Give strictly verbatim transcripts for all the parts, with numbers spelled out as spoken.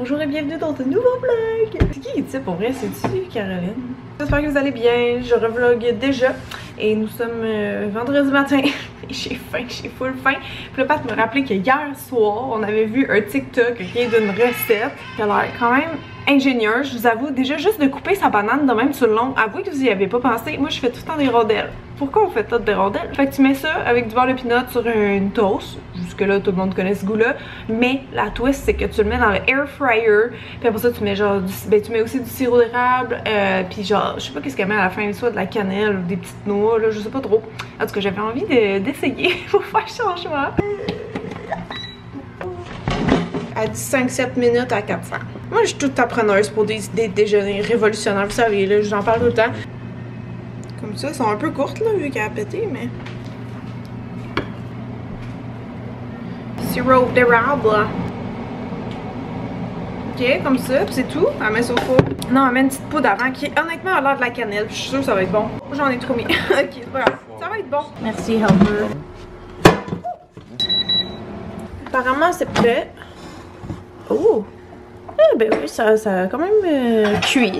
Bonjour et bienvenue dans ce nouveau vlog! C'est qui dit ça pour vrai? C'est-tu Caroline? J'espère que vous allez bien, je revlogue déjà et nous sommes euh, vendredi matin. J'ai faim, j'ai full faim. Puis là, Pat me rappelait que hier soir, on avait vu un TikTok qui est d'une recette qui a l'air quand même ingénieuse. Je vous avoue, déjà juste de couper sa banane de même sur le long, avouez que vous y avez pas pensé. Moi, je fais tout le temps des rondelles. Pourquoi on fait toutes des rondelles? Fait que tu mets ça avec du beurre de pinot sur une toast. Jusque-là, tout le monde connaît ce goût-là. Mais la twist, c'est que tu le mets dans le air fryer. Puis après ça, tu mets genre du, ben, tu mets aussi du sirop d'érable. Euh, puis genre, je sais pas qu'est-ce qu'elle met à la fin, soit de la cannelle ou des petites noix, là, je sais pas trop. En tout cas, j'avais envie d'essayer de, pour faire changement. À cinq sept minutes à quatre cents. Moi, je suis toute appreneuse pour des idées de déjeuner révolutionnaires. Vous savez, là, j'en parle tout le temps. Comme ça, elles sont un peu courtes là, vu qu'elle a pété, mais... Sirop d'érable. Ok, comme ça, puis c'est tout. Elle met sur le four. Non, elle met une petite poudre avant qui, honnêtement, a l'air de la cannelle. Puis je suis sûre que ça va être bon. J'en ai trop mis. Ok, c'est pas grave. Ça va être bon. Merci, Helmer. Apparemment, c'est prêt. Oh! Eh ben oui, ça, ça a quand même euh, cuit, là.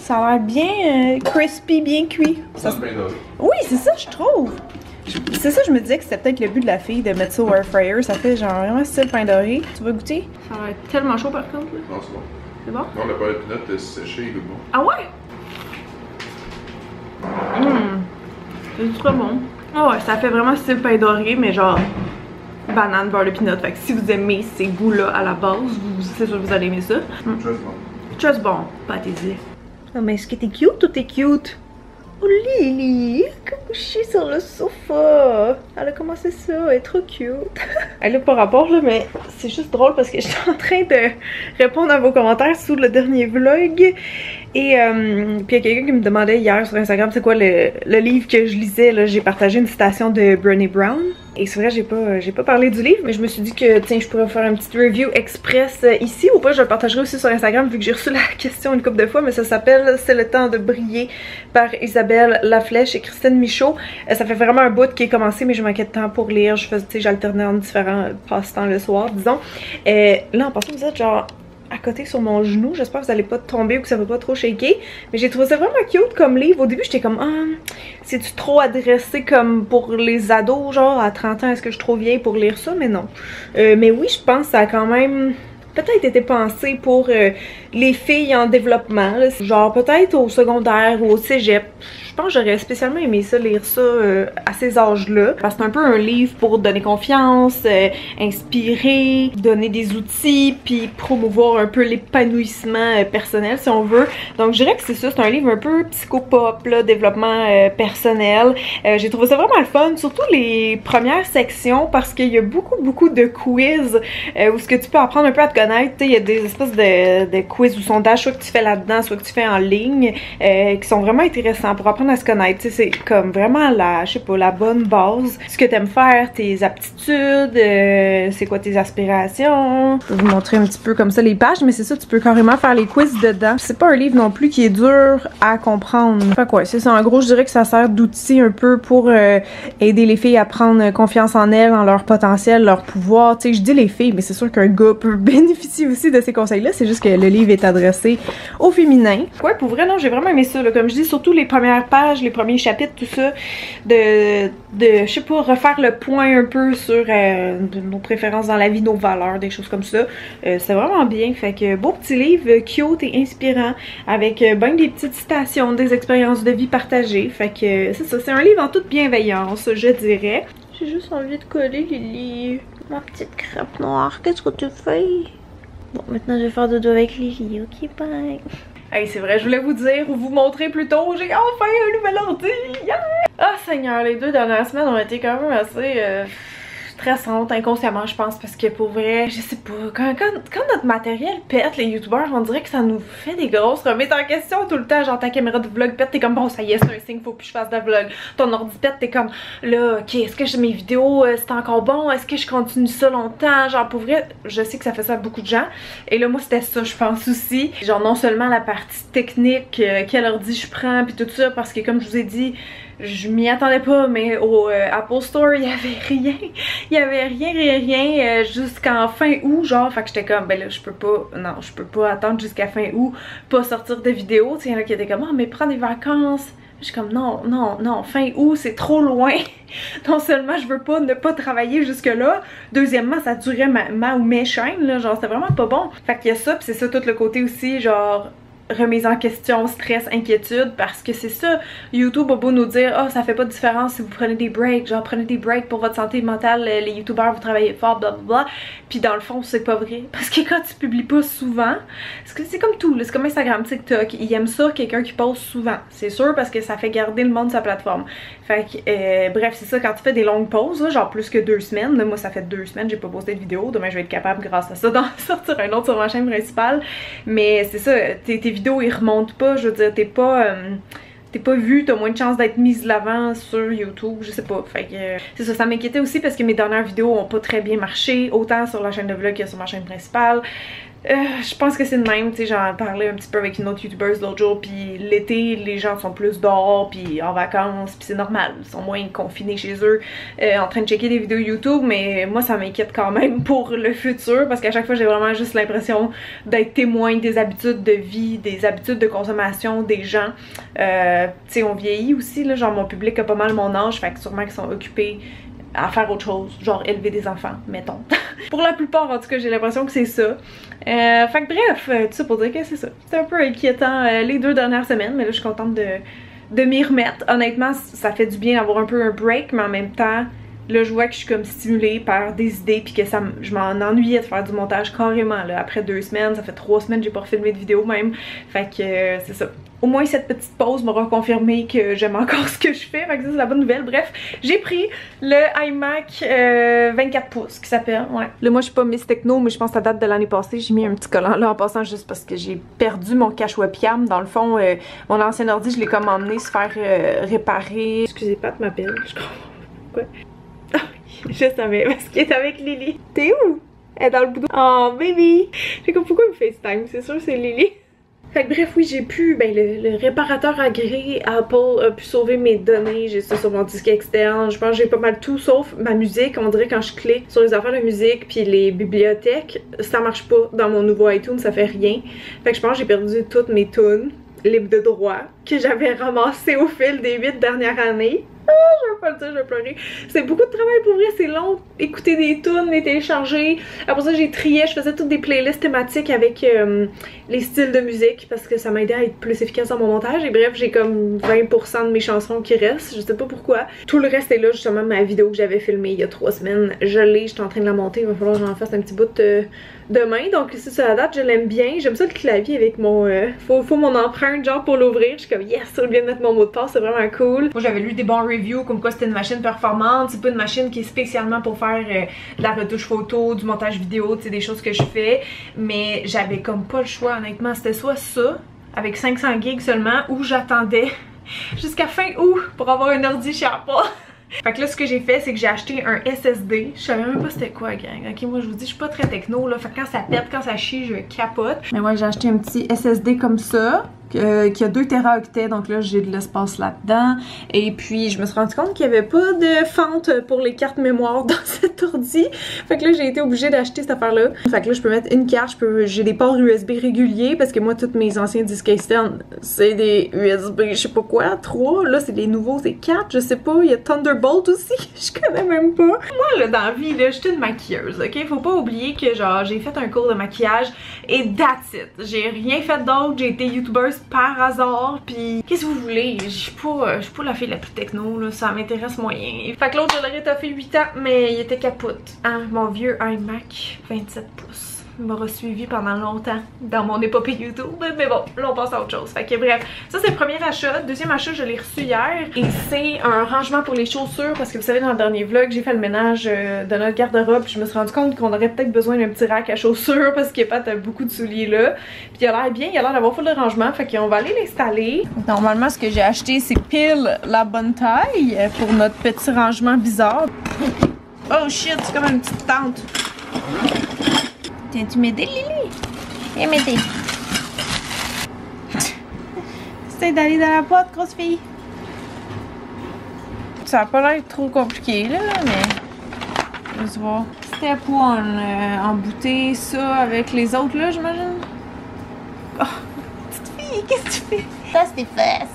Ça a l'air bien euh, crispy, bien cuit. Ça, oui, c'est ça, je trouve. C'est ça, je me disais que c'était peut-être le but de la fille de mettre ça au air fryer. Ça fait genre vraiment style pain doré. Tu veux goûter? Ça va être tellement chaud par contre. Là. Non, c'est bon. C'est bon? Non, le beurre de pinot séché, il est bon. Ah ouais? Mmh. C'est trop bon. Oh ouais, ça fait vraiment style pain doré, mais genre banane, beurre de pinot. Fait que si vous aimez ces goûts-là à la base, c'est sûr que vous allez aimer ça. Mmh. Just bon. Just bon, pas désir. Non mais est-ce que t'es cute ou t'es cute? Oh Lily, couchée sur le sofa. Elle a commencé ça, elle est trop cute. Elle est pas rapport là, mais c'est juste drôle parce que je suis en train de répondre à vos commentaires sous le dernier vlog. Et euh, puis il y a quelqu'un qui me demandait hier sur Instagram c'est quoi le, le livre que je lisais, là j'ai partagé une citation de Brené Brown. Et c'est vrai j'ai pas, j'ai pas parlé du livre, mais je me suis dit que tiens je pourrais faire une petite review express ici ou pas, je le partagerai aussi sur Instagram vu que j'ai reçu la question une couple de fois, mais ça s'appelle C'est le temps de briller par Isabelle Laflèche et Christine Michaud. Ça fait vraiment un bout qui est commencé mais je manquais de temps pour lire, je faisais, j'alternais en différents passe-temps le soir disons. Et là en passant vous êtes genre à côté sur mon genou, j'espère que vous allez pas tomber ou que ça va pas trop shaker, mais j'ai trouvé ça vraiment cute comme livre. Au début j'étais comme ah, c'est-tu trop adressé comme pour les ados, genre à trente ans, est-ce que je suis trop vieille pour lire ça, mais non. Euh, mais oui je pense que ça a quand même peut-être été pensé pour euh, les filles en développement, là. Genre peut-être au secondaire ou au cégep. Je pense que j'aurais spécialement aimé ça, lire ça euh, à ces âges-là. Parce que c'est un peu un livre pour donner confiance, euh, inspirer, donner des outils, puis promouvoir un peu l'épanouissement euh, personnel si on veut. Donc je dirais que c'est ça, c'est un livre un peu psychopop, là, développement euh, personnel. Euh, J'ai trouvé ça vraiment le fun, surtout les premières sections parce qu'il y a beaucoup beaucoup de quiz euh, où ce que tu peux apprendre un peu à te connaître. Il y a des espèces de, de quiz ou sondages, soit que tu fais là-dedans, soit que tu fais en ligne, euh, qui sont vraiment intéressants pour apprendre à se connaître. C'est comme vraiment la, je sais pas, la bonne base. Ce que t'aimes faire, tes aptitudes, euh, c'est quoi tes aspirations. Je vais vous montrer un petit peu comme ça les pages, mais c'est ça, tu peux carrément faire les quiz dedans. C'est pas un livre non plus qui est dur à comprendre. Enfin quoi, c'est ça. En gros, je dirais que ça sert d'outil un peu pour euh, aider les filles à prendre confiance en elles, en leur potentiel, leur pouvoir. Tu sais, je dis les filles, mais c'est sûr qu'un gars peut bénéficier aussi de ces conseils-là. C'est juste que le livre est adressé au féminin. Ouais, pour vrai, non, j'ai vraiment aimé ça. Là. Comme je dis, surtout les premières pages, les premiers chapitres, tout ça, de, de je sais pas, refaire le point un peu sur euh, de nos préférences dans la vie, nos valeurs, des choses comme ça. Euh, c'est vraiment bien, fait que beau petit livre, cute et inspirant, avec euh, ben des petites citations, des expériences de vie partagées, fait que euh, c'est ça, c'est un livre en toute bienveillance, je dirais. J'ai juste envie de coller Lily, ma petite crêpe noire, qu'est-ce que tu fais? Bon, maintenant je vais faire dodo avec Lily, ok bye! Hey, c'est vrai, je voulais vous dire, ou vous montrer plus tôt, j'ai enfin un nouvel ordi! Yeah! Oh Seigneur, les deux dernières semaines ont été quand même assez euh, stressantes, inconsciemment je pense, parce que pour vrai, je sais pas, quand, quand, quand notre matériel pète, les youtubeurs, on dirait que ça nous fait des grosses remises en question tout le temps, genre ta caméra de vlog pète, t'es comme bon ça y est, c'est un signe, faut plus que je fasse de vlog. Ton ordi pète, t'es comme là, ok, est-ce que mes vidéos, euh, c'est encore bon, est-ce que je continue ça longtemps, genre pour vrai, je sais que ça fait ça à beaucoup de gens, et là moi c'était ça je pense aussi, genre non seulement la partie technique, euh, quel ordi je prends, puis tout ça, parce que comme je vous ai dit, je m'y attendais pas, mais au euh, Apple Store, il y avait rien. Il y avait rien, rien, rien euh, jusqu'en fin août, genre. Fait que j'étais comme, ben là, je peux pas, non, je peux pas attendre jusqu'à fin août, pas sortir de vidéo. Tu sais, il y en a qui étaient comme, oh, mais prends des vacances. Je suis comme, non, non, non, fin août, c'est trop loin. Non seulement je veux pas ne pas travailler jusque-là, deuxièmement, ça durait ma, ma ou mes chaînes, là, genre, c'était vraiment pas bon. Fait qu'il y a ça, pis c'est ça tout le côté aussi, genre, remise en question, stress, inquiétude, parce que c'est ça, YouTube a beau nous dire, oh, ça fait pas de différence si vous prenez des breaks, genre prenez des breaks pour votre santé mentale, les youtubeurs vous travaillez fort, blablabla, puis dans le fond c'est pas vrai, parce que quand tu publies pas souvent, c'est comme tout, c'est comme Instagram, TikTok, ils aiment ça quelqu'un qui poste souvent, c'est sûr, parce que ça fait garder le monde sa plateforme, fait que, euh, bref, c'est ça, quand tu fais des longues pauses, là, genre plus que deux semaines, là, moi ça fait deux semaines, j'ai pas posté de vidéo, demain je vais être capable grâce à ça d'en sortir un autre sur ma chaîne principale, mais c'est ça, t'es vidéos ils remontent pas, je veux dire, t'es pas euh, t'es pas vu, t'as moins de chances d'être mise de l'avant sur YouTube, je sais pas, fait que euh, c'est ça, ça m'inquiétait aussi parce que mes dernières vidéos ont pas très bien marché, autant sur la chaîne de vlog que sur ma chaîne principale. Euh, je pense que c'est le même, tu sais, j'en parlais un petit peu avec une autre youtubeuse l'autre jour, puis l'été, les gens sont plus dehors, puis en vacances, puis c'est normal, ils sont moins confinés chez eux, euh, en train de checker des vidéos YouTube, mais moi ça m'inquiète quand même pour le futur, parce qu'à chaque fois j'ai vraiment juste l'impression d'être témoin des habitudes de vie, des habitudes de consommation des gens, euh, tu sais, on vieillit aussi, là, genre mon public a pas mal mon âge, fait que sûrement qu'ils sont occupés à faire autre chose, genre élever des enfants, mettons. Pour la plupart, en tout cas, j'ai l'impression que c'est ça. Euh, fait que bref, euh, tout ça pour dire que c'est ça. C'était un peu inquiétant euh, les deux dernières semaines, mais là, je suis contente de, de m'y remettre. Honnêtement, ça fait du bien d'avoir un peu un break, mais en même temps, là, je vois que je suis comme stimulée par des idées, puis que ça, je m'en ennuyais de faire du montage carrément, là. Après deux semaines, ça fait trois semaines, j'ai pas refilmé de vidéo même. Fait que euh, c'est ça. Au moins cette petite pause m'aura confirmé que j'aime encore ce que je fais, fait que ça c'est la bonne nouvelle. Bref, j'ai pris le iMac euh, vingt-quatre pouces qui s'appelle, ouais. Là moi je suis pas Miss Techno, mais je pense que ça date de l'année passée, j'ai mis un petit collant là en passant juste parce que j'ai perdu mon cache webcam. Dans le fond, euh, mon ancien ordi je l'ai comme emmené se faire euh, réparer. Excusez Pat m'appelle, je comprends pas pourquoi. Je savais parce qu'il est avec Lily. T'es où? Elle est dans le boudou. Oh baby! J'ai comme pourquoi il me FaceTime? C'est sûr c'est Lily. Fait que bref, oui, j'ai pu, ben le, le réparateur agréé Apple a pu sauver mes données, j'ai ça sur mon disque externe, je pense que j'ai pas mal tout sauf ma musique, on dirait quand je clique sur les affaires de musique puis les bibliothèques, ça marche pas dans mon nouveau iTunes, ça fait rien, fait que je pense que j'ai perdu toutes mes tunes libres de droit que j'avais ramassées au fil des huit dernières années. Ah, je veux pas le dire, je vais pleurer. C'est beaucoup de travail pour vrai, c'est long. Écouter des tunes, les télécharger. Après ça, j'ai trié, je faisais toutes des playlists thématiques avec euh, les styles de musique parce que ça m'aidait à être plus efficace dans mon montage. Et bref, j'ai comme vingt pour cent de mes chansons qui restent, je sais pas pourquoi. Tout le reste est là, justement, ma vidéo que j'avais filmée il y a trois semaines. Je l'ai, je suis en train de la monter, il va falloir que j'en fasse un petit bout de, demain. Donc, c'est sur la date, je l'aime bien. J'aime ça le clavier avec mon. Euh, faut, faut mon empreinte, genre, pour l'ouvrir. Je suis comme, yes, j'ai oublié de mettre mon mot de passe, c'est vraiment cool. Moi, j'avais lu des bons review comme quoi c'était une machine performante, c'est pas une machine qui est spécialement pour faire euh, de la retouche photo, du montage vidéo, tu sais, des choses que je fais, mais j'avais comme pas le choix honnêtement, c'était soit ça avec cinq cents gigs seulement, ou j'attendais jusqu'à fin août pour avoir un ordi chez Apple. Fait que là ce que j'ai fait c'est que j'ai acheté un S S D, je savais même pas c'était quoi gang, ok moi je vous dis je suis pas très techno là, fait que quand ça pète, quand ça chie je capote, mais ouais j'ai acheté un petit S S D comme ça, Euh, qui a deux téraoctets, donc là j'ai de l'espace là-dedans. Et puis je me suis rendu compte qu'il n'y avait pas de fente pour les cartes mémoire dans cet ordi. Fait que là j'ai été obligée d'acheter cette affaire-là. Fait que là je peux mettre une carte, j'ai des ports U S B réguliers parce que moi tous mes anciens disques externes c'est des U S B je sais pas quoi, trois, là c'est des nouveaux c'est quatre, je sais pas, il y a Thunderbolt aussi, je connais même pas. Moi là dans la vie là, je suis une maquilleuse, ok? Faut pas oublier que genre j'ai fait un cours de maquillage et that's it. J'ai rien fait d'autre, j'ai été youtubeuse par hasard, pis qu'est-ce que vous voulez? Je suis pas, j'suis pas la fille la plus techno, là, ça m'intéresse moyen. Fait que l'autre, je l'aurais toffé huit ans, mais il était capote. Hein, mon vieux iMac vingt-sept pouces. Il m'aura suivi pendant longtemps dans mon épopée YouTube, mais bon, là on passe à autre chose. Fait que bref, ça c'est le premier achat. Deuxième achat, je l'ai reçu hier et c'est un rangement pour les chaussures parce que vous savez dans le dernier vlog, j'ai fait le ménage de notre garde-robe, je me suis rendu compte qu'on aurait peut-être besoin d'un petit rack à chaussures parce qu'il y a pas beaucoup de souliers là. Puis il a l'air bien, il a l'air d'avoir full de rangement, fait qu'on va aller l'installer. Normalement, ce que j'ai acheté, c'est pile la bonne taille pour notre petit rangement bizarre. Oh shit, c'est comme une petite tente. Tiens, tu m'aider, Lily? Viens m'aider. Essaye d'aller dans la boîte, grosse fille. ça a pas l'air trop compliqué là, mais on va se voir. Step un euh, embouter ça avec les autres là, j'imagine. Oh, petite fille, qu'est-ce que tu fais? Tasse tes fesses.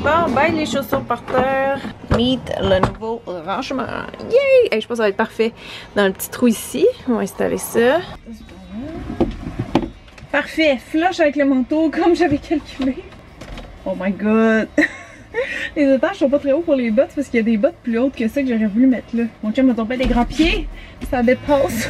Bon, ben les chaussures par terre. Meet le nouveau rangement. Yay! Hey, je pense que ça va être parfait dans le petit trou ici. On va installer ça. Parfait! Flush avec le manteau comme j'avais calculé. Oh my god! Les étages sont pas très hauts pour les bottes parce qu'il y a des bottes plus hautes que ça que j'aurais voulu mettre là. Mon chum m'a tombé des grands pieds. Ça dépasse.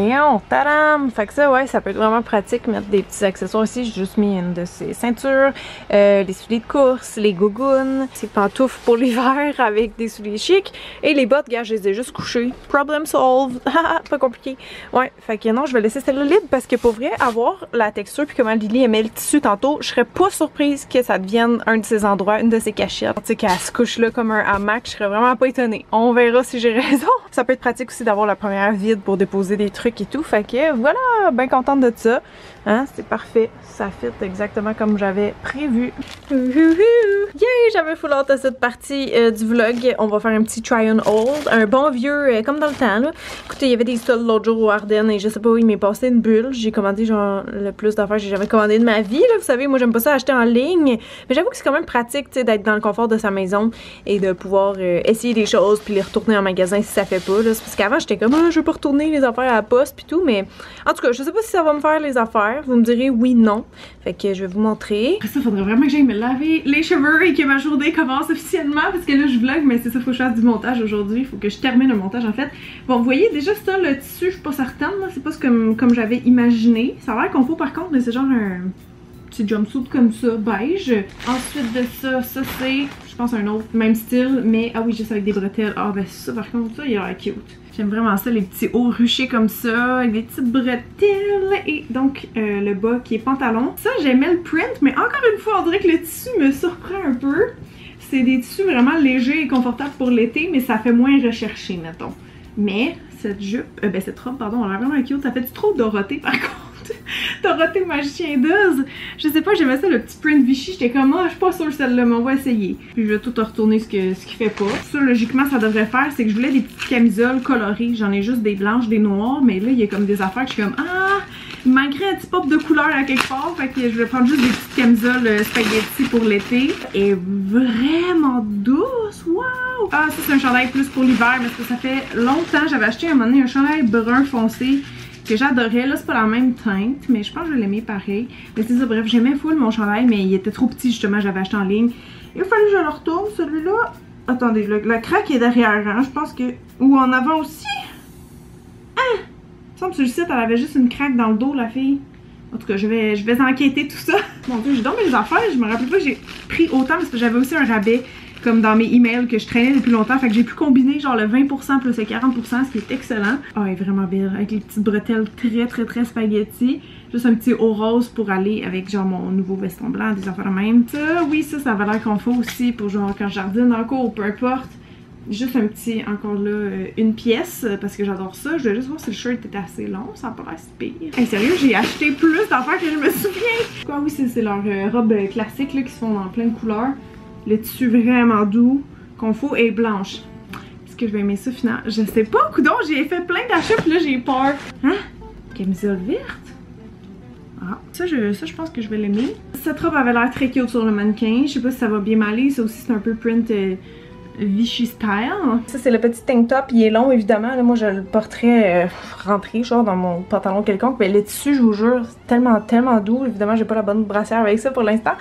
Bien, tadam! Fait que ça, ouais, ça peut être vraiment pratique, mettre des petits accessoires ici. J'ai juste mis une de ces ceintures, euh, les souliers de course, les gougounes, ces pantoufles pour l'hiver avec des souliers chics. Et les bottes, gars, je les ai juste couchées. Problem solved! Pas compliqué. Ouais, fait que non, je vais laisser celle-là libre parce que pour vrai, avoir la texture puis comment Lily aimait le tissu tantôt, je serais pas surprise que ça devienne un de ses endroits, une de ses cachettes. Tu sais, qu'elle se couche là comme un hamac, je serais vraiment pas étonnée. On verra si j'ai raison. Ça peut être pratique aussi d'avoir la première vide pour déposer des trucs et tout, fait que voilà, bien contente de ça, hein, c'est parfait, ça fit exactement comme j'avais prévu. Yay, j'avais full hâte à cette partie euh, du vlog. On va faire un petit try on hold, un bon vieux euh, comme dans le temps là. Écoutez, il y avait des soldes l'autre jour au Ardene et je sais pas où il m'est passé une bulle, j'ai commandé genre le plus d'affaires que j'ai jamais commandé de ma vie là, vous savez, moi j'aime pas ça acheter en ligne, mais j'avoue que c'est quand même pratique, tu sais, d'être dans le confort de sa maison et de pouvoir euh, essayer des choses puis les retourner en magasin si ça fait pas là, parce qu'avant j'étais comme ah, je veux pas retourner les affaires à la poste puis tout, mais en tout cas, je sais pas si ça va me faire les affaires, vous me direz oui, non, fait que je vais vous montrer. Après ça, faudrait vraiment que j'aille me laver les cheveux et que ma journée commence officiellement parce que là je vlog, mais c'est ça, faut que je fasse du montage aujourd'hui, faut que je termine le montage en fait. Bon, vous voyez déjà ça, le tissu, je suis pas certaine, c'est pas comme, comme j'avais imaginé, ça a l'air confort par contre, mais c'est genre un petit jumpsuit comme ça, beige. Ensuite de ça, ça c'est, je pense un autre, même style, mais ah oui, juste avec des bretelles, ah ben ça par contre, ça il a l'air cute. J'aime vraiment ça, les petits hauts ruchés comme ça, avec des petites bretelles et donc euh, le bas qui est pantalon. Ça, j'aimais le print, mais encore une fois, on dirait que le tissu me surprend un peu. C'est des tissus vraiment légers et confortables pour l'été, mais ça fait moins recherché, mettons. Mais cette jupe, euh, ben cette robe, pardon, elle a l'air vraiment cute. Ça fait du trop Dorothée, par contre. Dorothée Magicien d'Oz. Je sais pas, j'aimais ça, le petit print Vichy. J'étais comme, ah, oh, je suis pas sûre celle-là, mais on va essayer. Puis je vais tout retourner ce, que, ce qui fait pas. Ça, logiquement, ça devrait faire, c'est que je voulais des petites camisoles colorées. J'en ai juste des blanches, des noires, mais là, il y a comme des affaires que je suis comme, ah, il manquerait un petit pop de couleur à quelque part. Fait que je vais prendre juste des petites camisoles spaghetti pour l'été. Et vraiment douce, wow! Ah, ça, c'est un chandail plus pour l'hiver, parce que ça fait longtemps, j'avais acheté à un moment donné un chandail brun foncé que j'adorais. Là, c'est pas la même teinte, mais je pense que je l'aimais pareil. Mais c'est ça, bref, j'aimais full mon chandail, mais il était trop petit, justement, j'avais acheté en ligne. Il fallait que je le retourne, celui-là. Attendez, le, la craque est derrière, hein, je pense que... Ou en avant aussi? Hein? Il semble que sur le site, elle avait juste une craque dans le dos, la fille. En tout cas, je vais, je vais enquêter tout ça. Mon Dieu, j'ai donc mes affaires, je me rappelle pas que j'ai pris autant, parce que j'avais aussi un rabais comme dans mes emails que je traînais depuis longtemps, fait que j'ai pu combiner genre le vingt pour cent plus le quarante pour cent, ce qui est excellent. Ah, elle est vraiment belle, avec les petites bretelles très très très spaghetti. Juste un petit haut rose pour aller avec genre mon nouveau veston blanc, des affaires même. Ça, oui, ça, ça va l'air confort aussi pour genre quand je jardine encore ou peu importe. Juste un petit, encore là, une pièce, parce que j'adore ça. Je voulais juste voir si le shirt était assez long, ça n'a pas l'air si pire. Hey, sérieux, j'ai acheté plus d'affaires que je me souviens! Quoi, oui, c'est leur robe classique là, qui se font en pleine couleur. Le tissu vraiment doux, confort et blanche. Est-ce que je vais aimer ça finalement? Je sais pas, coudonc, j'ai fait plein d'achats puis là j'ai peur. Hein? Camisole verte? Ah, ça je, ça je pense que je vais l'aimer. Cette robe avait l'air très cute sur le mannequin. Je sais pas si ça va bien m'aller. Ça aussi c'est un peu print euh, Vichy Style. Ça, c'est le petit tank top. Il est long, évidemment. Là, moi, je le porterais euh, rentré, genre dans mon pantalon quelconque. Mais le tissu, je vous jure, c'est tellement, tellement doux. Évidemment, j'ai pas la bonne brassière avec ça pour l'instant.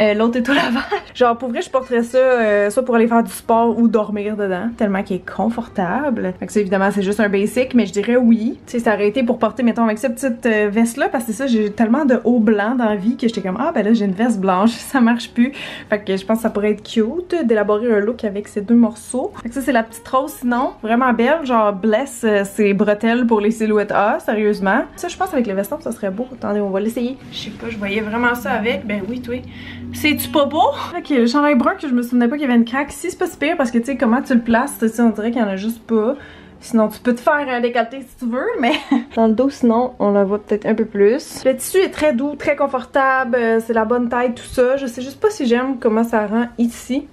Euh, L'autre est au lavage. Genre, pour vrai, je porterais ça euh, soit pour aller faire du sport ou dormir dedans. Tellement qu'il est confortable. Fait que ça, évidemment, c'est juste un basic. Mais je dirais oui. Tu sais, ça aurait été pour porter, mettons, avec cette petite euh, veste-là. Parce que ça, j'ai tellement de haut blanc dans la vie que j'étais comme, ah, ben là, j'ai une veste blanche. Ça marche plus. Fait que je pense que ça pourrait être cute d'élaborer un look avec ces deux morceaux. Fait que ça, c'est la petite rose sinon. Vraiment belle. Genre, blesse ses bretelles pour les silhouettes A, sérieusement. Ça, je pense avec le veston, ça serait beau. Attendez, on va l'essayer. Je sais pas, je voyais vraiment ça avec. Ben oui, toi. C'est-tu pas beau? Ok, le chandail brun que je me souvenais pas qu'il y avait une craque. Si, c'est pas si pire parce que, tu sais, comment tu le places, tu sais, on dirait qu'il y en a juste pas. Sinon, tu peux te faire un décolleté si tu veux, mais dans le dos, sinon, on la voit peut-être un peu plus. Le tissu est très doux, très confortable. C'est la bonne taille, tout ça. Je sais juste pas si j'aime comment ça rend ici.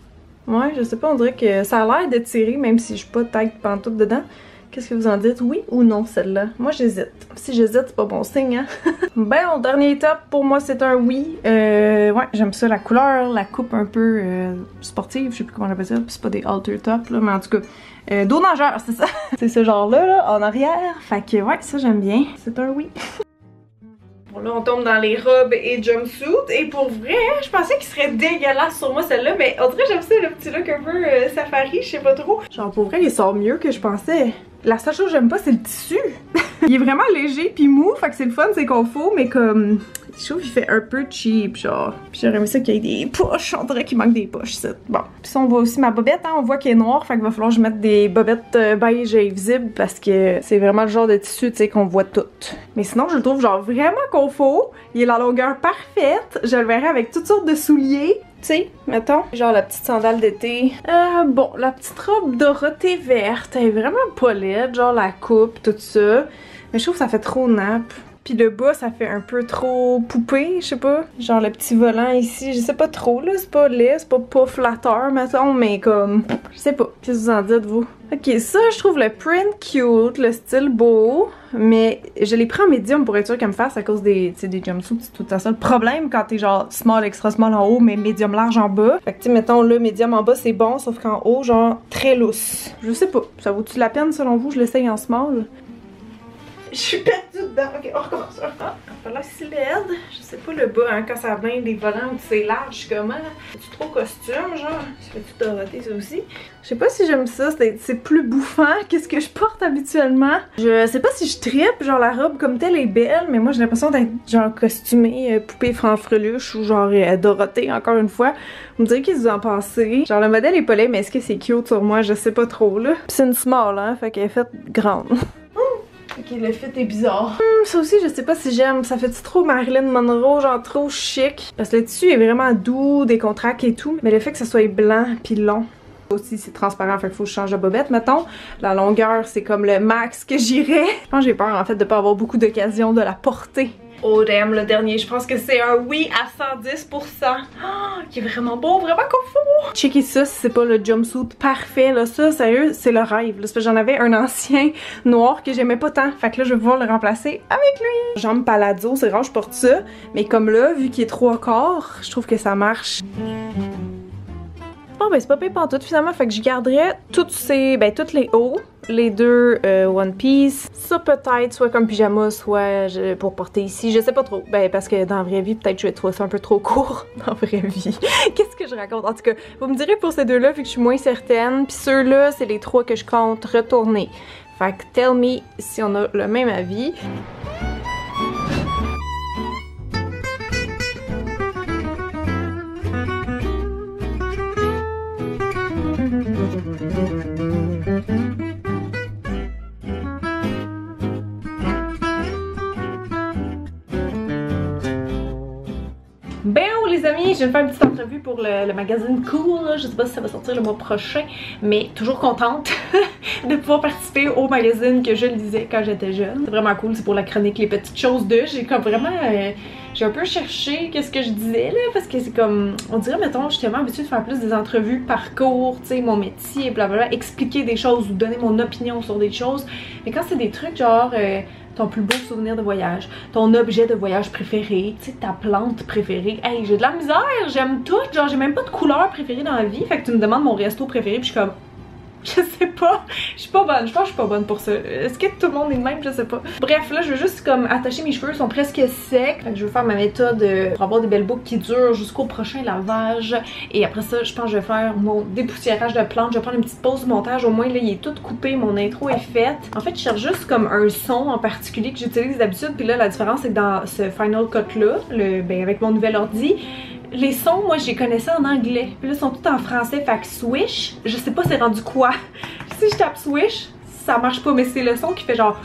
Ouais, je sais pas, on dirait que ça a l'air de tirer, même si je suis pas tag pantoute dedans. Qu'est-ce que vous en dites? Oui ou non, celle-là? Moi, j'hésite. Si j'hésite, c'est pas bon signe, hein? Ben, au dernier top, pour moi, c'est un oui. Euh, ouais, j'aime ça, la couleur, la coupe un peu euh, sportive, je sais plus comment on appelle ça. C'est pas des halter tops, là, mais en tout cas, euh, dos nageur, c'est ça. C'est ce genre-là, là, en arrière. Fait que, ouais, ça, j'aime bien. C'est un oui. Bon, là, on tombe dans les robes et jumpsuits. Et pour vrai, je pensais qu'il serait dégueulasse sur moi, celle-là. Mais on dirait que j'aime ça, le petit look un peu euh, safari, je sais pas trop. Genre, pour vrai, il sort mieux que je pensais. La seule chose que j'aime pas, c'est le tissu. Il est vraiment léger pis mou, fait que c'est le fun, c'est confort, mais comme... Je trouve qu'il fait un peu cheap, genre. Pis j'aurais aimé ça qu'il y ait des poches, on dirait qu'il manque des poches, ça. Bon. Pis ça, on voit aussi ma bobette, hein, on voit qu'elle est noire, fait qu'il va falloir que je mette des bobettes beige et visibles parce que c'est vraiment le genre de tissu, tu sais, qu'on voit toutes. Mais sinon, je le trouve genre vraiment confort. Il est la longueur parfaite, je le verrai avec toutes sortes de souliers. Tu sais, mettons, genre la petite sandale d'été. Euh, bon, la petite robe dorotée verte, elle est vraiment pas laide, genre la coupe, tout ça. Mais je trouve que ça fait trop nappe. Puis le bas, ça fait un peu trop poupée, je sais pas. Genre le petit volant ici, je sais pas trop, là, c'est pas laid, c'est pas, pas flatteur, mettons, mais comme, je sais pas. Qu'est-ce que vous en dites, vous? Ok, ça, je trouve le print cute, le style beau, mais je les prends en médium pour être sûre qu'elle me fasse à cause des, tu sais, des jumpsuits, c'est tout ça le problème quand t'es genre small, extra small en haut, mais médium large en bas. Fait que tu sais, mettons là, médium en bas, c'est bon, sauf qu'en haut, genre, très lousse. Je sais pas, ça vaut-tu la peine selon vous? Je l'essaye en small. Je suis perdue dedans. Ok, on recommence. Ah, il va falloir si laide. Je sais pas le bas, hein, quand ça vient des volants ou c'est large, comment. C'est-tu trop costume, genre? Ça fait tout doroté, ça aussi. Je sais pas si j'aime ça. C'est plus bouffant qu'est-ce que je porte habituellement. Je sais pas si je trippe, genre la robe comme telle est belle, mais moi j'ai l'impression d'être genre costumée, euh, poupée franfreluche ou genre euh, dorotée, encore une fois. Vous me direz qu'est-ce que vous en pensez. Genre le modèle est pas laid, mais est-ce que c'est cute sur moi? Je sais pas trop, là. C'est une small, hein, fait qu'elle est faite grande. Ok, le fit est bizarre. Hum, ça aussi, je sais pas si j'aime. Ça fait-tu trop Marilyn Monroe, genre trop chic? Parce que le tissu est vraiment doux, des contracts et tout. Mais le fait que ça soit blanc pis long. Aussi, c'est transparent, fait qu'il faut que je change de bobette, mettons. La longueur, c'est comme le max que j'irais. Je pense que j'ai peur, en fait, de pas avoir beaucoup d'occasion de la porter. Oh damn, le dernier, je pense que c'est un oui à cent dix pour cent. Oh, qui est vraiment beau, vraiment confort. Checkez ça si c'est pas le jumpsuit parfait, là. Ça, sérieux, c'est le rêve. J'en avais un ancien noir que j'aimais pas tant. Fait que là, je vais pouvoir le remplacer avec lui. Jambe palazzo, c'est rare, je porte ça. Mais comme là, vu qu'il est trois quarts, je trouve que ça marche. Bon, ben c'est pas pire pantoute finalement, fait que je garderais toutes ces, ben toutes les hauts, les deux euh, One Piece, ça peut-être soit comme pyjama, soit je, pour porter ici, je sais pas trop, ben parce que dans la vraie vie peut-être je vais trouver ça un peu trop court, dans la vraie vie, qu'est-ce que je raconte, en tout cas, vous me direz pour ces deux-là vu que je suis moins certaine, puis ceux-là c'est les trois que je compte retourner, fait que tell me si on a le même avis. Les amis, je viens de faire une petite entrevue pour le, le magazine Cool, là. Je sais pas si ça va sortir le mois prochain, mais toujours contente de pouvoir participer au magazine que je lisais quand j'étais jeune. C'est vraiment cool, c'est pour la chronique Les Petites Choses deux. J'ai comme vraiment... Euh, j'ai un peu cherché qu'est-ce que je disais là, parce que c'est comme, on dirait, mettons, je suis tellement habituée de faire plus des entrevues parcours, tu sais, mon métier, blablabla, expliquer des choses ou donner mon opinion sur des choses, mais quand c'est des trucs genre euh, ton plus beau souvenir de voyage, ton objet de voyage préféré, tu sais, ta plante préférée, hey, j'ai de la misère, j'aime tout, genre j'ai même pas de couleur préférée dans la vie, fait que tu me demandes mon resto préféré, puis je suis comme, je sais pas, je suis pas bonne, je pense que je suis pas bonne pour ça. Est-ce que tout le monde est de même? Je sais pas. Bref, là je veux juste comme attacher mes cheveux, ils sont presque secs. Fait que je veux faire ma méthode pour avoir des belles boucles qui durent jusqu'au prochain lavage. Et après ça, je pense que je vais faire mon dépoussiérage de plantes. Je vais prendre une petite pause de montage, au moins là il est tout coupé, mon intro est faite. En fait, je cherche juste comme un son en particulier que j'utilise d'habitude. Puis là la différence c'est que dans ce Final Cut là, le, ben, avec mon nouvel ordi, les sons, moi, j'ai connais ça en anglais. Puis là, ils sont tous en français. Fait que swish, je sais pas c'est rendu quoi. Si je tape swish, ça marche pas. Mais c'est le son qui fait genre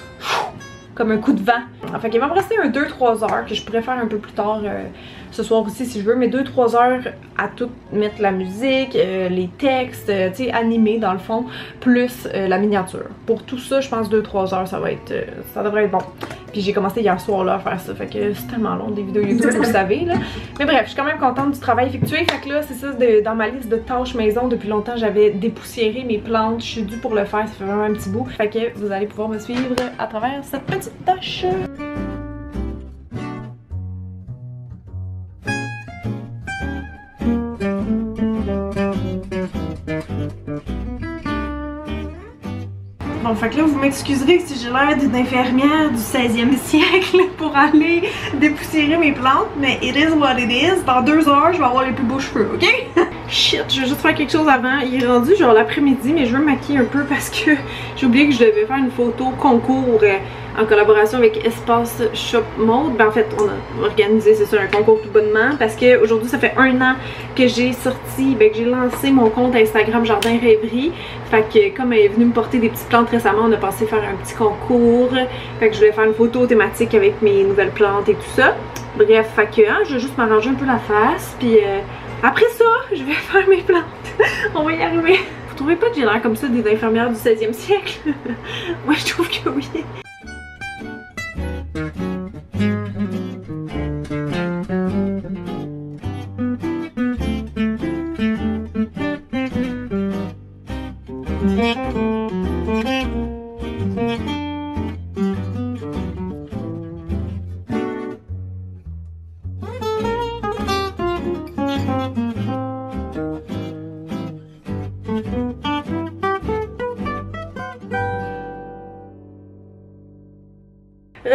comme un coup de vent. Fait qu'il va me rester un deux trois heures que je pourrais faire un peu plus tard euh, ce soir aussi si je veux. Mais deux trois heures à tout mettre la musique, euh, les textes, euh, tu sais, animés dans le fond, plus euh, la miniature. Pour tout ça, je pense deux trois heures, ça va être, euh, ça devrait être bon. Puis j'ai commencé hier soir là à faire ça, fait que c'est tellement long des vidéos YouTube, vous le savez là. Mais bref, je suis quand même contente du travail effectué. Fait que là, c'est ça, de, dans ma liste de tâches maison, depuis longtemps j'avais dépoussiéré mes plantes. Je suis due pour le faire, ça fait vraiment un petit bout. Fait que vous allez pouvoir me suivre à travers cette petite tâche. Bon, fait que là, vous m'excuserez si j'ai l'air d'une infirmière du seizième siècle pour aller dépoussiérer mes plantes, mais it is what it is. Dans deux heures, je vais avoir les plus beaux cheveux, ok? Shit, je vais juste faire quelque chose avant. Il est rendu genre l'après-midi, mais je veux me maquiller un peu parce que j'ai oublié que je devais faire une photo concours en collaboration avec Espace Shop Mode. Ben en fait, on a organisé, c'est ça, un concours tout bonnement parce que aujourd'hui ça fait un an que j'ai sorti, ben que j'ai lancé mon compte Instagram Jardin Rêverie. Fait que comme elle est venue me porter des petites plantes récemment, on a pensé faire un petit concours. Fait que je voulais faire une photo thématique avec mes nouvelles plantes et tout ça. Bref, fait que hein, je vais juste m'arranger un peu la face, puis... Euh, après ça, je vais faire mes plantes. On va y arriver. Vous trouvez pas que j'ai l'air comme ça des infirmières du seizième siècle? Moi, je trouve que oui.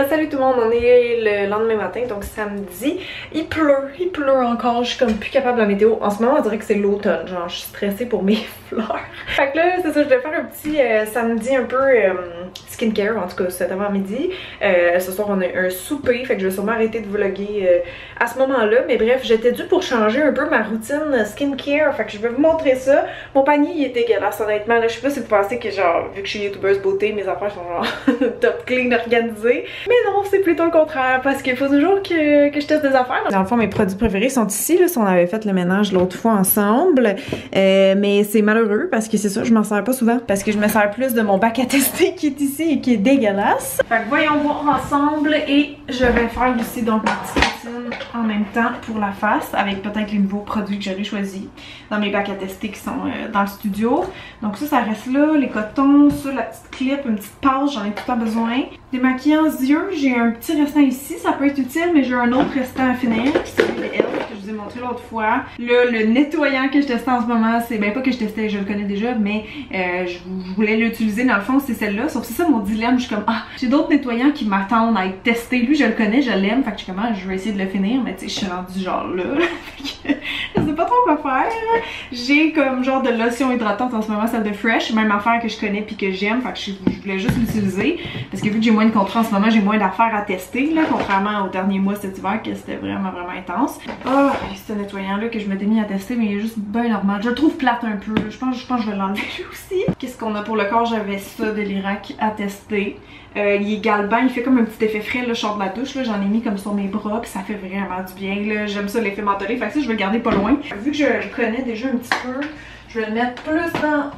Salut tout le monde, on est le lendemain matin, donc samedi. Il pleut, il pleut encore, je suis comme plus capable de la météo. En ce moment, on dirait que c'est l'automne, genre je suis stressée pour mes fleurs. Fait que là, c'est ça, je vais faire un petit euh, samedi un peu euh, skincare, en tout cas cet avant-midi. Euh, ce soir, on a un souper, fait que je vais sûrement arrêter de vlogger euh, à ce moment-là. Mais bref, j'étais due pour changer un peu ma routine skincare, fait que je vais vous montrer ça. Mon panier, il est dégueulasse, honnêtement. Là, je sais pas si vous pensez que genre, vu que je suis youtubeuse beauté, mes affaires sont genre top clean, organisées. Mais non, c'est plutôt le contraire parce qu'il faut toujours que, que je teste des affaires. Dans le fond, mes produits préférés sont ici, là, si on avait fait le ménage l'autre fois ensemble. Euh, mais c'est malheureux parce que c'est ça, je m'en sers pas souvent. Parce que je me sers plus de mon bac à tester qui est ici et qui est dégueulasse. Fait que voyons voir ensemble et je vais faire ici donc ma petite routine en même temps pour la face avec peut-être les nouveaux produits que j'aurais choisis dans mes bacs à tester qui sont euh, dans le studio. Donc ça, ça reste là, les cotons, ça, la petite clip, une petite page, j'en ai tout le temps besoin. Des maquillants yeux. J'ai un petit restant ici, ça peut être utile, mais j'ai un autre restant à finir qui s'appelle le L que je vous ai montré l'autre fois. Là, le nettoyant que je testais en ce moment, c'est bien pas que je testais, je le connais déjà, mais euh, je, je voulais l'utiliser dans le fond, c'est celle-là. Sauf que c'est ça mon dilemme, je suis comme ah, j'ai d'autres nettoyants qui m'attendent à être testés. Lui, je le connais, je l'aime, fait que je suis comme ah, je vais essayer de le finir, mais tu sais, je suis rendue genre là. Je sais pas trop quoi faire. J'ai comme genre de lotion hydratante en ce moment, celle de Fresh, même affaire que je connais puis que j'aime, fait que je, je voulais juste l'utiliser parce que vu que j'ai moins de contrat en ce moment, j'ai moins d'affaires à tester, là, contrairement au dernier mois cet hiver que c'était vraiment vraiment intense. Oh, ce nettoyant là que je m'étais mis à tester, mais il est juste bien normal. Je le trouve plate un peu, je pense, je pense que je vais l'enlever lui aussi. Qu'est-ce qu'on a pour le corps? J'avais ça de Lirac à tester. Euh, il est galbant, il fait comme un petit effet frais, là, je sors de la douche, là, j'en ai mis comme sur mes bras, puis ça fait vraiment du bien, là, j'aime ça l'effet mentholé, fait que ça je vais le garder pas loin. Vu que je, je connais déjà un petit peu, je vais le mettre plus dans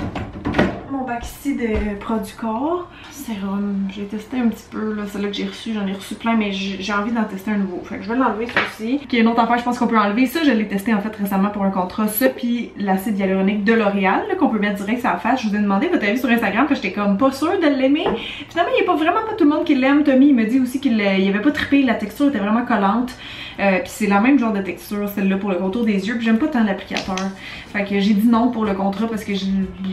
mon bac ici de produits corps. Sérum, j'ai testé un petit peu, là, celui-là que j'ai reçu, j'en ai reçu plein, mais j'ai envie d'en tester un nouveau. Fait que je vais l'enlever, ça aussi. Qui est une autre affaire, je pense qu'on peut enlever ça. Je l'ai testé en fait récemment pour un contrat, ça, puis l'acide hyaluronique de L'Oréal, qu'on peut mettre direct sur la face. Je vous ai demandé votre avis sur Instagram, que j'étais comme pas sûre de l'aimer. Finalement, il n'y a pas vraiment pas tout le monde qui l'aime. Tommy, il me dit aussi qu'il avait pas trippé, la texture était vraiment collante. Euh, puis c'est la même genre de texture, celle-là, pour le contour des yeux, puis j'aime pas tant l'applicateur. Fait que j'ai dit non pour le contrat parce que je,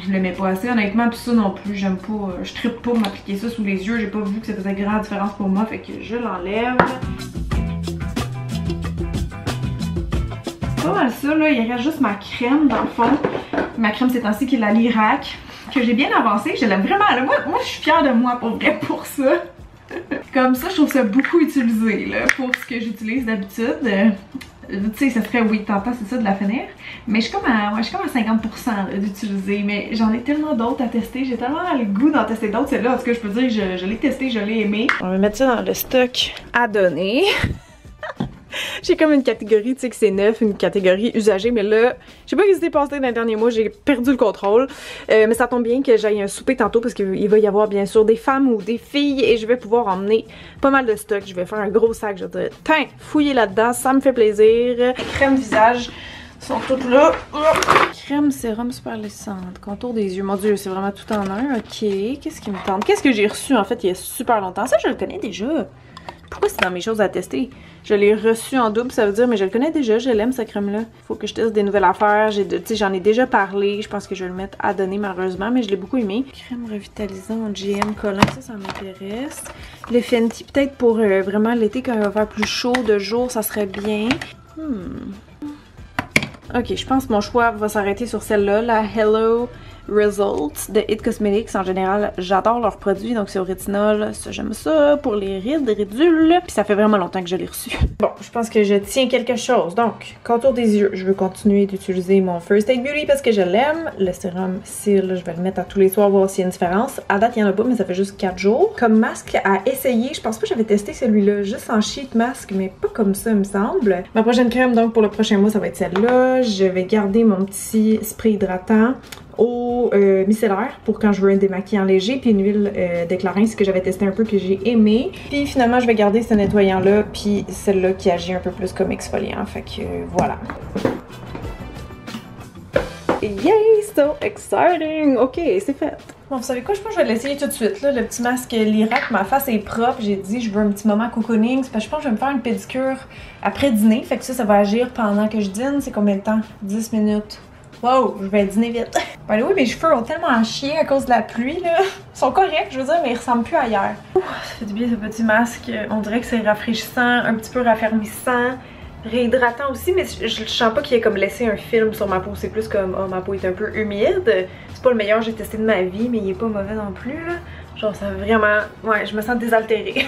je l'aimais pas assez, honnêtement, puis ça non plus, j'aime pas, euh, je trippe pas m'appliquer ça sous les yeux, j'ai pas vu que ça faisait grande différence pour moi, fait que je l'enlève. C'est pas mal ça, là, il reste juste ma crème, dans le fond. Ma crème, c'est ainsi qu'il a Lirac, que j'ai bien avancée, je l'aime vraiment, là, moi, moi je suis fière de moi pour vrai pour ça. Comme ça, je trouve ça beaucoup utilisé là, pour ce que j'utilise d'habitude. Euh, tu sais, ça serait oui, t'entends, c'est ça de la finir. Mais je suis comme à, ouais, je suis comme à cinquante pour cent d'utiliser. Mais j'en ai tellement d'autres à tester. J'ai tellement le goût d'en tester d'autres. Celle-là, en tout cas, je peux dire que je, je l'ai testé, je l'ai aimé. On va mettre ça dans le stock à donner. J'ai comme une catégorie, tu sais, que c'est neuf, une catégorie usagée, mais là, j'ai pas hésité à passer dans les derniers mois, j'ai perdu le contrôle. Euh, mais ça tombe bien que j'aille un souper tantôt parce qu'il va y avoir bien sûr des femmes ou des filles et je vais pouvoir emmener pas mal de stock. Je vais faire un gros sac, je vais dire, tiens, fouiller là-dedans, ça me fait plaisir. Les crèmes visage sont toutes là. Crème, sérum, super laissante, contour des yeux. Mon dieu, c'est vraiment tout en un. Ok, qu'est-ce qui me tente? Qu'est-ce que j'ai reçu en fait il y a super longtemps? Ça, je le connais déjà. Pourquoi c'est dans mes choses à tester? Je l'ai reçu en double, ça veut dire, mais je le connais déjà, je l'aime cette crème-là. Faut que je teste des nouvelles affaires, j'ai, tu sais, j'en ai déjà parlé, je pense que je vais le mettre à donner malheureusement, mais je l'ai beaucoup aimé. Crème revitalisante, G M collant, ça, ça m'intéresse. Le Fenty, peut-être pour euh, vraiment l'été, quand il va faire plus chaud de jour, ça serait bien. Hmm. Ok, je pense que mon choix va s'arrêter sur celle-là, la Hello Results de It Cosmetics. En général, j'adore leurs produits, donc c'est au rétinol, j'aime ça, pour les rides, ridules, puis ça fait vraiment longtemps que je l'ai reçu. Bon, je pense que je tiens quelque chose, donc contour des yeux, je veux continuer d'utiliser mon First Aid Beauty parce que je l'aime. Le sérum cils, je vais le mettre à tous les soirs, voir s'il y a une différence. À date, il n'y en a pas, mais ça fait juste quatre jours. Comme masque à essayer, je pense pas que j'avais testé celui-là, juste en sheet mask, mais pas comme ça, il me semble. Ma prochaine crème, donc, pour le prochain mois, ça va être celle-là. Je vais garder mon petit spray hydratant au euh, micellaire pour quand je veux un démaquillant léger, puis une huile euh, de Clarins que j'avais testé un peu que j'ai aimé. Puis finalement je vais garder ce nettoyant là, puis celle-là qui agit un peu plus comme exfoliant, fait que euh, voilà. Yay, so exciting! Ok, c'est fait. Bon, vous savez quoi, je pense que je vais l'essayer tout de suite, là, le petit masque Lirac, ma face est propre, j'ai dit je veux un petit moment cocooning, parce que je pense que je vais me faire une pédicure après dîner, fait que ça, ça va agir pendant que je dîne. C'est combien de temps? dix minutes. Wow, je vais dîner vite. By the way, mes cheveux ont tellement à chier à cause de la pluie, là. Ils sont corrects, je veux dire, mais ils ressemblent plus à hier. Ouh, ça fait du bien ce petit masque. On dirait que c'est rafraîchissant, un petit peu raffermissant, réhydratant aussi, mais je, je sens pas qu'il ait comme laissé un film sur ma peau. C'est plus comme, oh, ma peau est un peu humide. C'est pas le meilleur que j'ai testé de ma vie, mais il est pas mauvais non plus, là. Genre, ça vraiment... Ouais, je me sens désaltérée.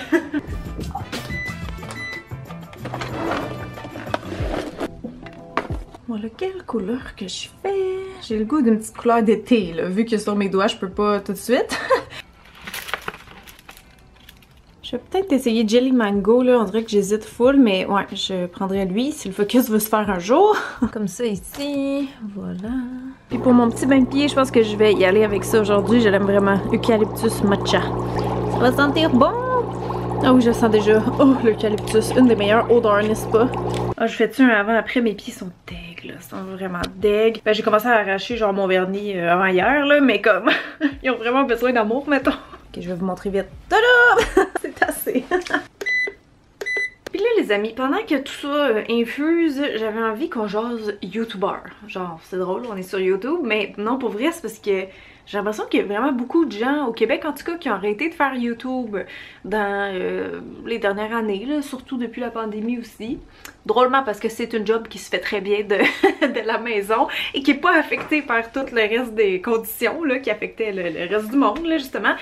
Voilà, quelle couleur que je fais! J'ai le goût d'une petite couleur d'été, là, vu que sur mes doigts, je peux pas tout de suite. Je vais peut-être essayer Jelly Mango, là, on dirait que j'hésite full, mais ouais, je prendrai lui si le focus veut se faire un jour. Comme ça ici, voilà. Puis pour mon petit bain de pied, je pense que je vais y aller avec ça aujourd'hui, je l'aime vraiment. Eucalyptus matcha. Ça va sentir bon! Ah oui, je sens déjà. Oh, l'eucalyptus, une des meilleures odeurs, n'est-ce pas? Ah, je fais-tu un avant-après, mes pieds sont là, ils sont vraiment deg. Ben, j'ai commencé à arracher genre mon vernis euh, avant hier là, mais comme ils ont vraiment besoin d'amour, mettons. Ok, je vais vous montrer vite. Tada! C'est assez. Puis là les amis, pendant que tout ça euh, infuse, j'avais envie qu'on jase youtubeur. Genre, c'est drôle, on est sur YouTube, mais non pour vrai, c'est parce que j'ai l'impression qu'il y a vraiment beaucoup de gens au Québec, en tout cas, qui ont arrêté de faire YouTube dans euh, les dernières années, là, surtout depuis la pandémie aussi. Drôlement parce que c'est une job qui se fait très bien de, de la maison et qui n'est pas affectée par tout le reste des conditions là, qui affectaient le, le reste du monde, là, justement.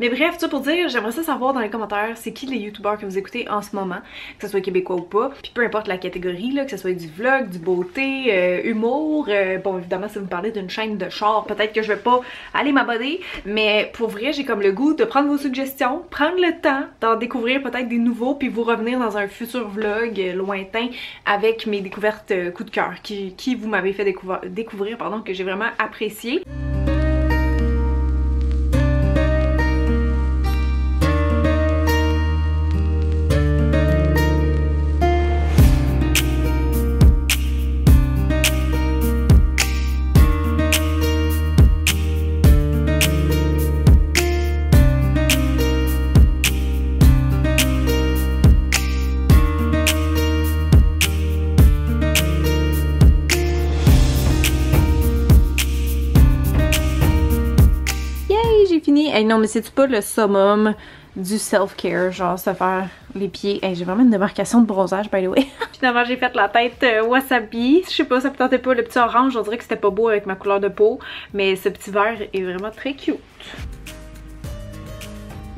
Mais bref, tout pour dire, j'aimerais ça savoir dans les commentaires, c'est qui les youtubeurs que vous écoutez en ce moment, que ce soit québécois ou pas, puis peu importe la catégorie, là, que ce soit du vlog, du beauté, euh, humour. Euh, bon, évidemment, si vous me parlez d'une chaîne de char, peut-être que je vais pas allez m'abonner, mais pour vrai, j'ai comme le goût de prendre vos suggestions, prendre le temps d'en découvrir peut-être des nouveaux, puis vous revenir dans un futur vlog lointain avec mes découvertes coup de cœur qui, qui vous m'avez fait découvrir, découvrir pardon, que j'ai vraiment apprécié. hey, non, mais c'est-tu pas le summum du self-care, genre se faire les pieds? Hey, j'ai vraiment une démarcation de bronzage, by the way. Finalement, j'ai fait la tête euh, wasabi. Je sais pas, ça me tentait pas le petit orange. On dirait que c'était pas beau avec ma couleur de peau. Mais ce petit vert est vraiment très cute.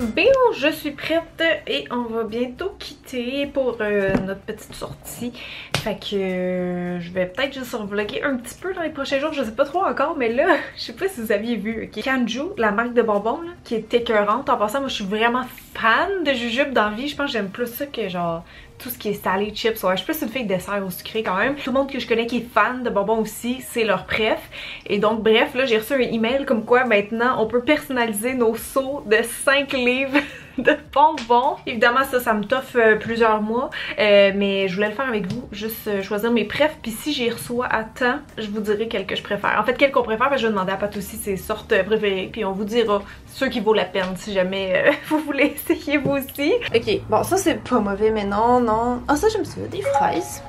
Bien, je suis prête et on va bientôt quitter pour euh, notre petite sortie. Fait que euh, je vais peut-être juste revlogger un petit peu dans les prochains jours, je sais pas trop encore, mais là, je sais pas si vous aviez vu, okay. Kanjo, la marque de bonbons, là, qui est écœurante. En passant, moi je suis vraiment fan de jujubes dans la vie, je pense que j'aime plus ça que genre tout ce qui est salé, chips, ouais, je suis plus une fille de dessert au sucré quand même. Tout le monde que je connais qui est fan de bonbons aussi, c'est leur préf. Et donc bref, là j'ai reçu un email comme quoi maintenant on peut personnaliser nos seaux de cinq livres de bonbons. Évidemment ça, ça me toffe euh, plusieurs mois, euh, mais je voulais le faire avec vous, juste euh, choisir mes préfs, puis si j'y reçois à temps, je vous dirai quel que je préfère. En fait, quel qu'on préfère, ben, je vais demander à Pat aussi ses sortes euh, préférées, puis on vous dira ceux qui vaut la peine si jamais euh, vous voulez essayer vous aussi. Ok, bon ça c'est pas mauvais, mais non, non. Ah oh, ça j'aime ça, des fraises.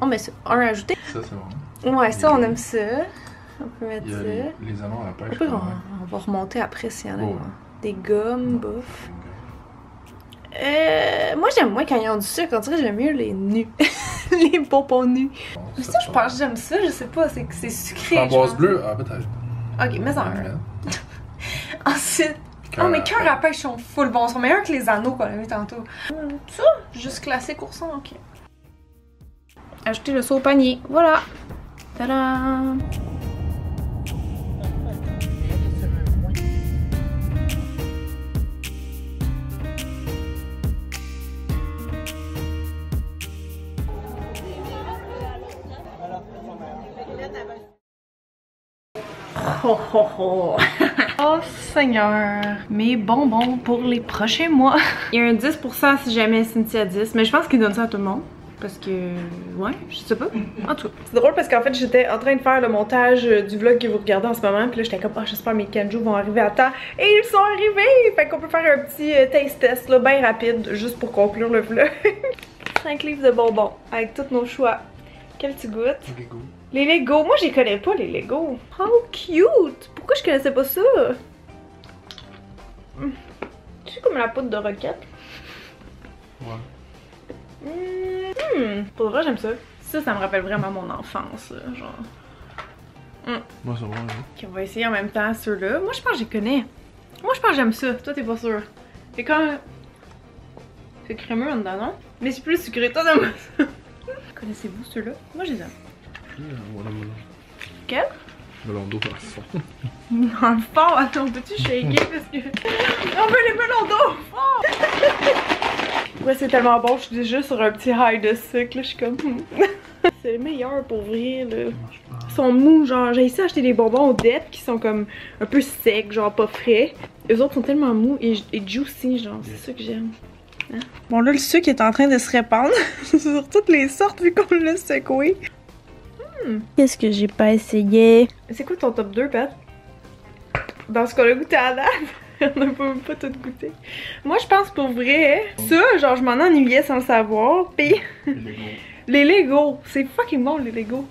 On met ça, un ajouté. Ça c'est bon. Ouais, ça on aime ça. On peut mettre ça. Les, les amandes à la pêche. On, peut, on, on va remonter après s'il y en a. Oh, ouais. Des gommes, bof. Euh, moi j'aime moins quand ils ont du sucre, on dirait que j'aime mieux les nus. Les bonbons nus. Bon, mais ça, ça je pense que j'aime ça, je sais pas, c'est que c'est sucré. Framboise bleue, ah peut-être. Ok, mais ça en ensuite, oh mais cœur à pêche sont full bons, ils sont meilleurs que les anneaux qu'on a vu tantôt. Ça, juste classé courson, ok. Ajouter le saut au panier, voilà. Tadam! Oh, oh, oh. Oh seigneur, mes bonbons pour les prochains mois. Il y a un dix pour cent si jamais Cynthia dix, mais je pense qu'ils donnent ça à tout le monde. Parce que, ouais, je sais pas, en tout cas. C'est drôle parce qu'en fait j'étais en train de faire le montage du vlog que vous regardez en ce moment. Puis là j'étais comme, ah oh, j'espère mes Kanjo vont arriver à temps. Et ils sont arrivés! Fait qu'on peut faire un petit taste test là, bien rapide, juste pour conclure le vlog. cinq livres de bonbons, avec tous nos choix. Quel tu goûtes? Les Legos, moi j'y connais pas les Legos. How cute! Pourquoi je connaissais pas ça? Mmh. C'est comme la poudre de roquette. Ouais. Mmh. Mmh. Pour le vrai, j'aime ça. Ça, ça me rappelle vraiment mon enfance, là, genre. Mmh. Moi, c'est bon, hein. Okay, on va essayer en même temps ceux-là. Moi, je pense que j'y connais. Moi, je pense que j'aime ça. Toi, t'es pas sûr. C'est comme... C'est crémeux en dedans, non? Mais c'est plus sucré. Toi, t'aimes ça. Connaissez-vous ceux-là? Moi, je les aime. Voilà, voilà. Quel? Belando à fond. Non, fond, attends, peux-tu shaker parce que. On veut les Belando fond! Ouais, c'est tellement bon, je suis déjà sur un petit high de sucre, là, je suis comme. C'est les meilleurs pour vrai, là. Ils sont mous, genre, j'ai essayé d'acheter des bonbons aux dettes qui sont comme un peu secs, genre pas frais. Eux autres sont tellement mous et, et juicy, genre, c'est ça que j'aime. Hein? Bon, là, le sucre est en train de se répandre sur toutes les sortes vu qu'on l'a secoué. Qu'est-ce que j'ai pas essayé? C'est quoi ton top deux, Pat? Dans ce qu'on a goûté à date, on n'a pas, pas tout goûté. Moi, je pense pour vrai, ça, genre, je m'en ennuyais sans le savoir. Pis les Legos, c'est fucking bon les Legos.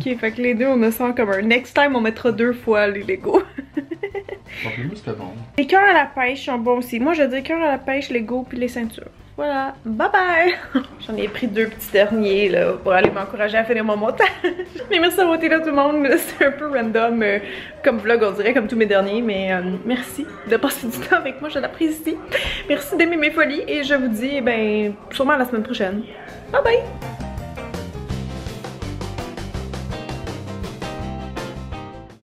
Ok, fait que les deux, on a ça comme un. Next time, on mettra deux fois les Legos. Bon. Les cœurs à la pêche sont bons aussi. Moi, je dis cœurs à la pêche, Legos, puis les ceintures. Voilà, bye bye! J'en ai pris deux petits derniers là pour aller m'encourager à finir mon montage. Mais merci d'avoir été là tout le monde, c'est un peu random euh, comme vlog on dirait, comme tous mes derniers. Mais euh, merci de passer du temps avec moi, je l'apprécie. Merci d'aimer mes folies et je vous dis ben sûrement à la semaine prochaine. Bye bye!